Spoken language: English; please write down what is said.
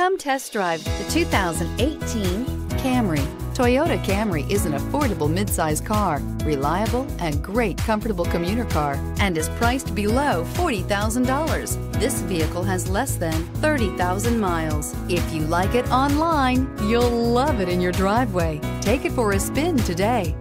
Come test drive the 2018 Camry. Toyota Camry is an affordable mid-size car, reliable and great comfortable commuter car, and is priced below $40,000. This vehicle has less than 30,000 miles. If you like it online, you'll love it in your driveway. Take it for a spin today.